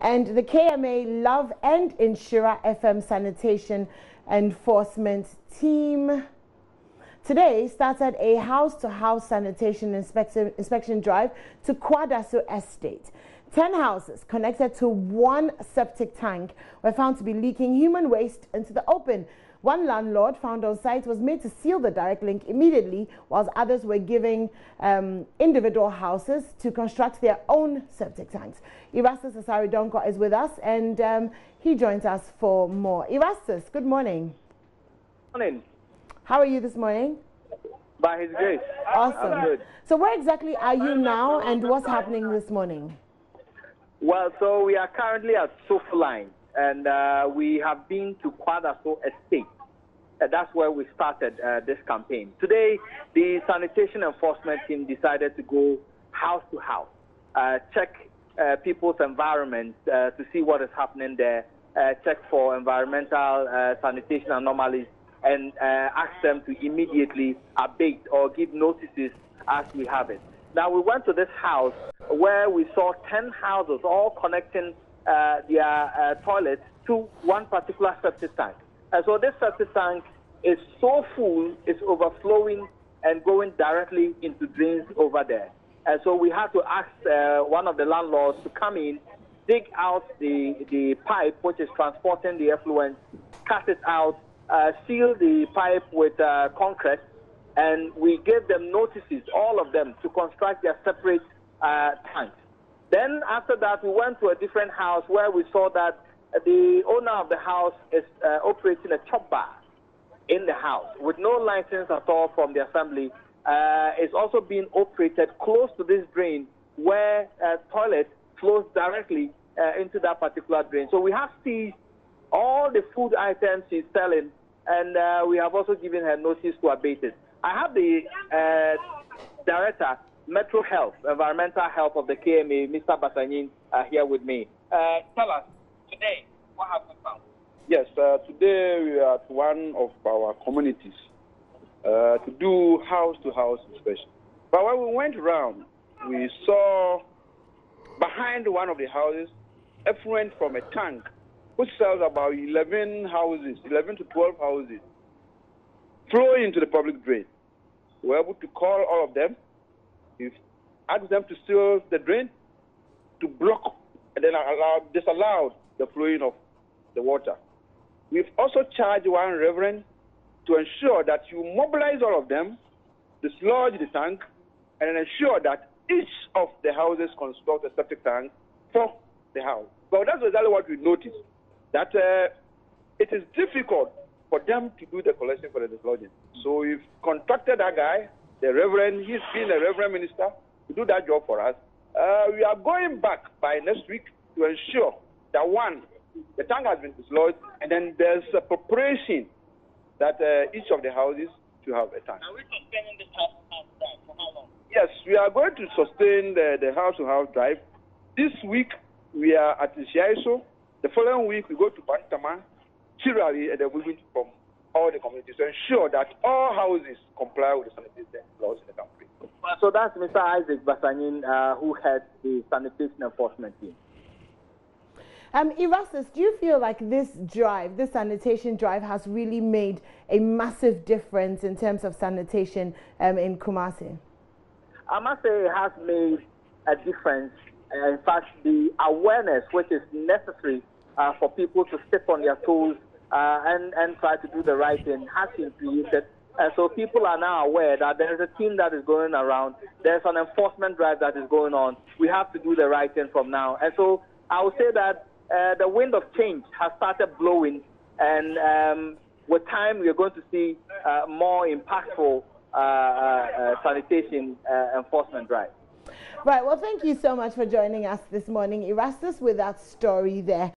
and the KMA Love and NHYIRA FM Sanitation Enforcement Team today started a house-to-house sanitation inspection drive to Kwadaso Estate. 10 houses connected to one septic tank were found to be leaking human waste into the open. One landlord found on site was made to seal the direct link immediately, whilst others were giving individual houses to construct their own septic tanks. Erastus Asare Donkor is with us, and he joins us for more. Erastus, good morning. Morning. How are you this morning? By His grace. Awesome. I'm good. So where exactly are you now, and what's happening this morning? Well, so we are currently at Sof Line, and we have been to Kwadaso Estate. That's where we started this campaign. Today, the sanitation enforcement team decided to go house to house, check people's environment to see what is happening there, check for environmental sanitation anomalies, and ask them to immediately abate or give notices as we have it. Now, we went to this house where we saw 10 houses all connecting their toilets to one particular septic tank. And so this septic tank is so full, it's overflowing and going directly into drains over there. And so we had to ask one of the landlords to come in, dig out the pipe which is transporting the effluent, cut it out, seal the pipe with concrete, and we gave them notices, all of them, to construct their separate tanks. Then after that, we went to a different house where we saw that the owner of the house is operating a chop bar in the house with no license at all from the assembly. It's also being operated close to this drain where a toilet flows directly into that particular drain. So we have seized all the food items she's selling, and we have also given her notice to abate it. I have the director, Metro Health, Environmental Health of the KMA, Mr. Batanyin, here with me. Tell us, today, what have we found? Yes, today we are at one of our communities to do house-to-house inspection. But when we went around, we saw behind one of the houses, effluent from a tank, which sells about 11 houses, 11 to 12 houses, flowing into the public drain. We were able to call all of them, ask them to seal the drain, to block, and then disallow the flowing of the water. We've also charged one reverend to ensure that you mobilize all of them, dislodge the tank, and ensure that each of the houses construct a septic tank for the house. But that's exactly what we noticed, that it is difficult for them to do the collection for the dislodging. So we've contracted that guy, the reverend, he's been a reverend minister, to do that job for us. We are going back by next week to ensure that, one, the tank has been dislodged, and then there's a preparation that each of the houses should have a tank. Are we sustaining this house-to-house drive for how long? Yes, we are going to sustain the house-to-house drive. This week, we are at Shiaiso. The following week, we go to Bantaman, Chirari, and then we will from all the communities to ensure that all houses comply with the sanitation laws in the country. So that's Mr. Isaac Batanyin, who heads the sanitation enforcement team. Erastus, do you feel like this drive, this sanitation drive, has really made a massive difference in terms of sanitation in Kumasi? I must say it has made a difference. In fact, the awareness which is necessary for people to step on their toes and try to do the right thing has been created. And so people are now aware that there is a team that is going around. There's an enforcement drive that is going on. We have to do the right thing from now. And so I would say that the wind of change has started blowing. And with time, we are going to see more impactful sanitation enforcement drive. Right. Well, thank you so much for joining us this morning, Erastus, with that story there.